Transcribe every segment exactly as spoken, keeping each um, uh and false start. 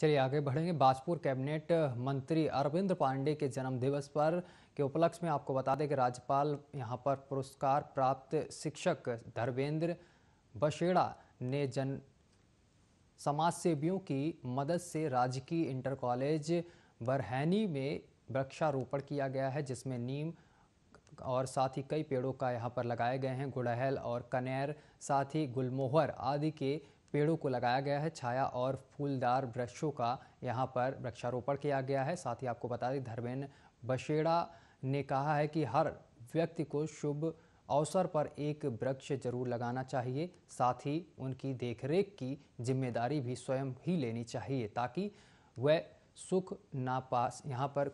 चलिए आगे बढ़ेंगे। बाजपुर कैबिनेट मंत्री अरविंद पांडे के जन्म दिवस पर के उपलक्ष्य में आपको बता दें कि राज्यपाल यहां पर पुरस्कार प्राप्त शिक्षक धर्मेंद्र बशेड़ा ने जन समाजसेवियों की मदद से राजकीय इंटर कॉलेज बरहैनी में वृक्षारोपण किया गया है, जिसमें नीम और साथ ही कई पेड़ों का यहाँ पर लगाए गए हैं। गुड़हल और कनेर साथ ही गुलमोहर आदि के पेड़ों को लगाया गया है। छाया और फूलदार वृक्षों का यहाँ पर वृक्षारोपण किया गया है। साथ ही आपको बता दें धर्मेंद्र बशेड़ा ने कहा है कि हर व्यक्ति को शुभ अवसर पर एक वृक्ष जरूर लगाना चाहिए, साथ ही उनकी देखरेख की जिम्मेदारी भी स्वयं ही लेनी चाहिए ताकि वह सुख ना पास यहाँ पर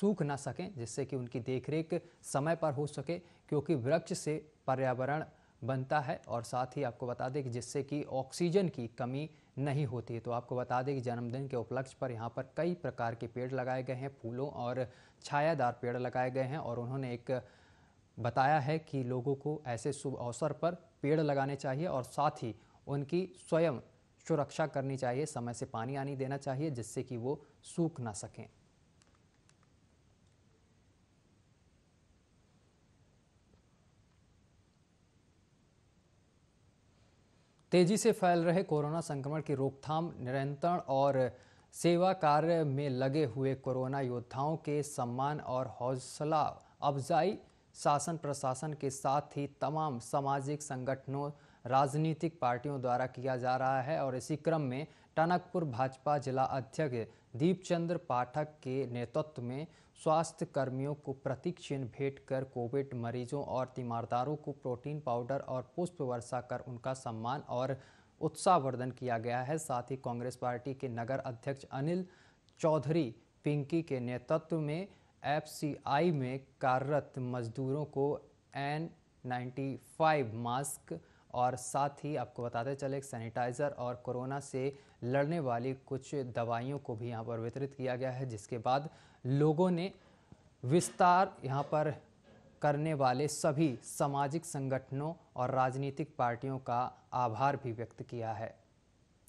सूख ना सकें, जिससे कि उनकी देखरेख समय पर हो सके, क्योंकि वृक्ष से पर्यावरण बनता है और साथ ही आपको बता दें कि जिससे कि ऑक्सीजन की कमी नहीं होती है। तो आपको बता दें कि जन्मदिन के उपलक्ष्य पर यहाँ पर कई प्रकार के पेड़ लगाए गए हैं, फूलों और छायादार पेड़ लगाए गए हैं और उन्होंने एक बताया है कि लोगों को ऐसे शुभ अवसर पर पेड़ लगाने चाहिए और साथ ही उनकी स्वयं सुरक्षा करनी चाहिए, समय से पानी आनी देना चाहिए जिससे कि वो सूख ना सकें। तेजी से फैल रहे कोरोना संक्रमण की रोकथाम, नियंत्रण और सेवा कार्य में लगे हुए कोरोना योद्धाओं के सम्मान और हौसला अफजाई शासन प्रशासन के साथ ही तमाम सामाजिक संगठनों, राजनीतिक पार्टियों द्वारा किया जा रहा है और इसी क्रम में टनकपुर भाजपा जिला अध्यक्ष दीपचंद्र पाठक के नेतृत्व में स्वास्थ्य कर्मियों को प्रतीक चिन्ह भेंट कर कोविड मरीजों और तीमारदारों को प्रोटीन पाउडर और पुष्प वर्षा कर उनका सम्मान और उत्साहवर्धन किया गया है। साथ ही कांग्रेस पार्टी के नगर अध्यक्ष अनिल चौधरी पिंकी के नेतृत्व में एफ सी आई में कार्यरत मजदूरों को एन नाइन्टी फाइव मास्क और साथ ही आपको बताते चले सैनिटाइज़र और कोरोना से लड़ने वाली कुछ दवाइयों को भी यहाँ पर वितरित किया गया है, जिसके बाद लोगों ने विस्तार यहाँ पर करने वाले सभी सामाजिक संगठनों और राजनीतिक पार्टियों का आभार भी व्यक्त किया है।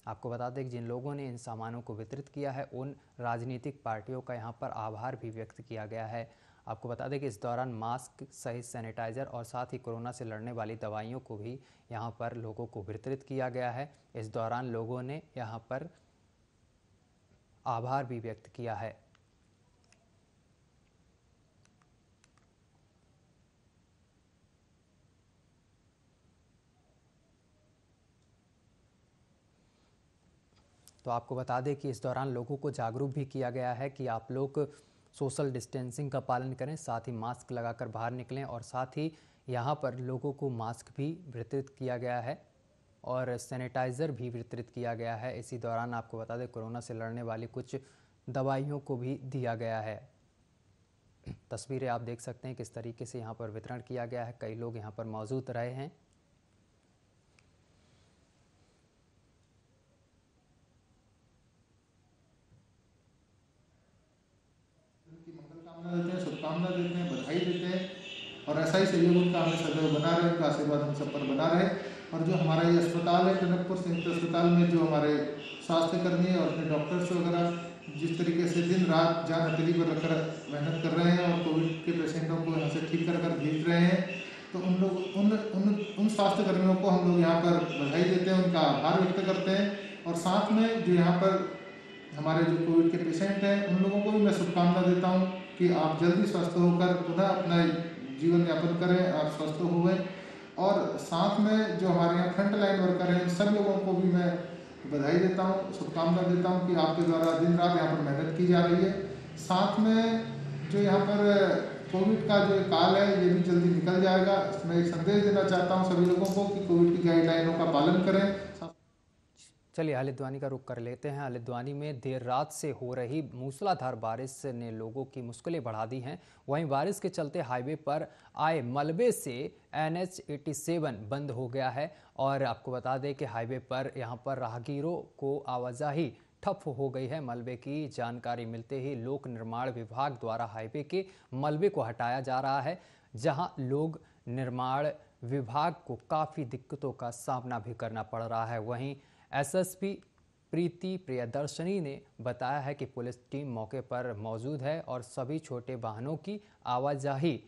आपको बता दें कि जिन लोगों ने इन सामानों को वितरित किया है उन राजनीतिक पार्टियों का यहाँ पर आभार भी व्यक्त किया गया है। आपको बता दें कि इस दौरान मास्क सहित सैनिटाइज़र और साथ ही कोरोना से लड़ने वाली दवाइयों को भी यहाँ पर लोगों को वितरित किया गया है। इस दौरान लोगों ने यहाँ पर आभार भी व्यक्त किया है। तो आपको बता दें कि इस दौरान लोगों को जागरूक भी किया गया है कि आप लोग सोशल डिस्टेंसिंग का पालन करें, साथ ही मास्क लगाकर बाहर निकलें और साथ ही यहाँ पर लोगों को मास्क भी वितरित किया गया है और सैनिटाइज़र भी वितरित किया गया है। इसी दौरान आपको बता दें कोरोना से लड़ने वाली कुछ दवाइयों को भी दिया गया है। तस्वीरें आप देख सकते हैं किस तरीके से यहाँ पर वितरण किया गया है, कई लोग यहाँ पर मौजूद रहे हैं। शुभकामना देते हैं, बधाई देते हैं और ऐसा ही सहयोग उनका हमें सदैव बना रहे, उनका आशीर्वाद हम सब पर बना रहे। और जो हमारा ये अस्पताल है जनकपुर संयुक्त अस्पताल में जो हमारे स्वास्थ्यकर्मी और अपने डॉक्टर्स वगैरह जिस तरीके से दिन रात जान हथेली पर रखकर मेहनत कर रहे हैं और कोविड के पेशेंटों को यहाँ से ठीक कर कर भेज रहे हैं, तो उन लोग उन उन उन स्वास्थ्यकर्मियों को हम लोग यहाँ पर बधाई देते हैं, उनका आभार व्यक्त करते हैं और साथ में जो यहाँ पर हमारे जो कोविड के पेशेंट हैं उन लोगों को भी मैं शुभकामना देता हूँ कि आप जल्दी स्वस्थ होकर पुनः अपना जीवन यापन करें, आप स्वस्थ हुए। और साथ में जो हमारे यहाँ फ्रंट लाइन वर्कर हैं सब लोगों को भी मैं बधाई देता हूँ, शुभकामना देता हूँ कि आपके द्वारा दिन रात यहाँ पर मेहनत की जा रही है। साथ में जो यहाँ पर कोविड का जो काल है ये भी जल्दी निकल जाएगा। मैं एक संदेश देना चाहता हूँ सभी लोगों को कि कोविड की गाइडलाइनों का पालन करें। चलिए हल्द्वानी का रुख कर लेते हैं। हल्द्वानी में देर रात से हो रही मूसलाधार बारिश ने लोगों की मुश्किलें बढ़ा दी हैं। वहीं बारिश के चलते हाईवे पर आए मलबे से एन एच सत्तासी बंद हो गया है और आपको बता दें कि हाईवे पर यहां पर राहगीरों को आवाजाही ठप हो गई है। मलबे की जानकारी मिलते ही लोक निर्माण विभाग द्वारा हाईवे के मलबे को हटाया जा रहा है, जहाँ लोग निर्माण विभाग को काफ़ी दिक्कतों का सामना भी करना पड़ रहा है। वहीं S S P Priti Priyadarshini ने बताया है कि पुलिस टीम मौके पर मौजूद है और सभी छोटे वाहनों की आवाजाही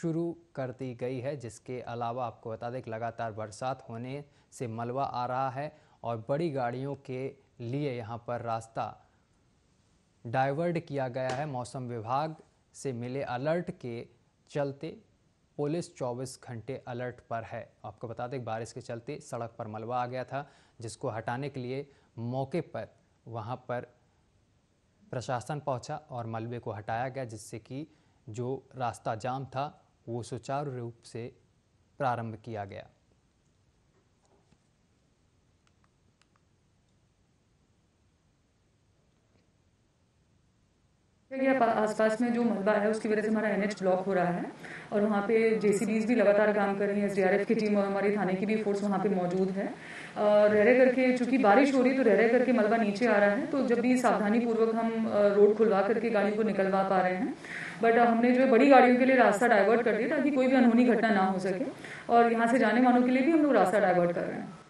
शुरू कर दी गई है। जिसके अलावा आपको बता दें कि लगातार बरसात होने से मलबा आ रहा है और बड़ी गाड़ियों के लिए यहाँ पर रास्ता डाइवर्ट किया गया है। मौसम विभाग से मिले अलर्ट के चलते पुलिस चौबीस घंटे अलर्ट पर है। आपको बता दें बारिश के चलते सड़क पर मलबा आ गया था, जिसको हटाने के लिए मौके पर वहाँ पर प्रशासन पहुँचा और मलबे को हटाया गया, जिससे कि जो रास्ता जाम था वो सुचारू रूप से प्रारंभ किया गया। आसपास में जो मलबा है उसकी वजह से हमारा एन एच ब्लॉक हो रहा है और वहाँ पे जेसीबीज भी लगातार काम कर रही है। एसडीआरएफ की टीम और हमारी थाने की भी फोर्स वहाँ पे मौजूद है। और रह रह करके चूंकि बारिश हो रही है तो रह रह करके मलबा नीचे आ रहा है, तो जब भी सावधानी पूर्वक हम रोड खुलवा करके गाड़ियों को निकलवा पा रहे हैं, बट हमने जो बड़ी गाड़ियों के लिए रास्ता डाइवर्ट कर दिया ताकि कोई भी अनहोनी घटना ना हो सके और यहाँ से जाने वालों के लिए भी हम लोग रास्ता डाइवर्ट कर रहे हैं।